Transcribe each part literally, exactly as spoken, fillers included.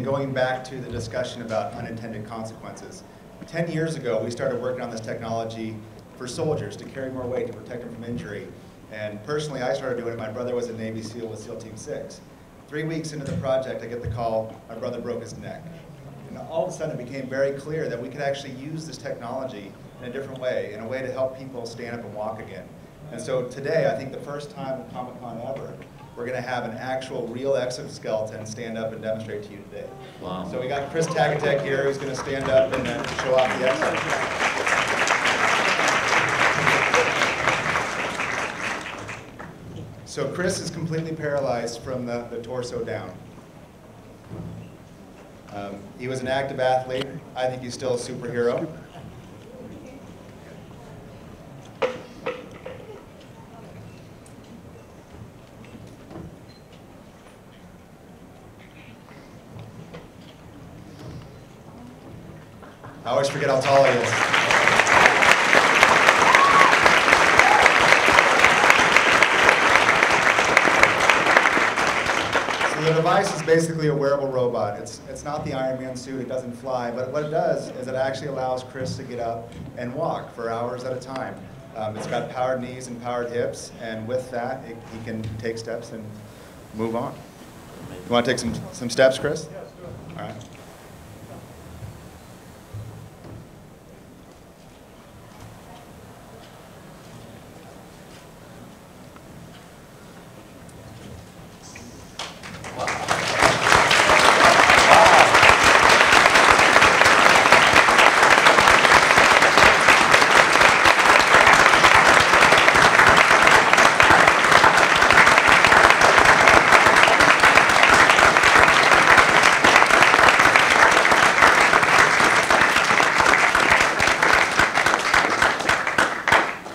again, going back to the discussion about unintended consequences, ten years ago we started working on this technology for soldiers to carry more weight to protect them from injury. And personally, I started doing it. My brother was a Navy SEAL with SEAL Team six. Three weeks into the project, I get the call, my brother broke his neck. And all of a sudden it became very clear that we could actually use this technology in a different way, in a way to help people stand up and walk again. And so today, I think the first time at Comic-Con ever, we're going to have an actual real exoskeleton stand up and demonstrate to you today. Wow. So we got Chris Tagatek here, who's going to stand up and then show off the exoskeleton. So Chris is completely paralyzed from the, the torso down. Um, he was an active athlete. I think he's still a superhero. I always forget how tall he is. So the device is basically a wearable robot. It's, it's not the Iron Man suit, it doesn't fly, but what it does is it actually allows Chris to get up and walk for hours at a time. Um, it's got powered knees and powered hips, and with that, it, he can take steps and move on. You want to take some, some steps, Chris? Yes, do it. All right.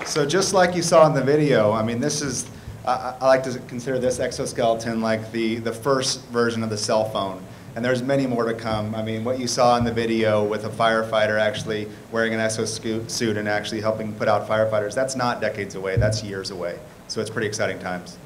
So just like you saw in the video, I mean, this is, I, I like to consider this exoskeleton like the, the first version of the cell phone. And there's many more to come. I mean, what you saw in the video with a firefighter actually wearing an exosuit and actually helping put out firefighters, that's not decades away, that's years away. So it's pretty exciting times.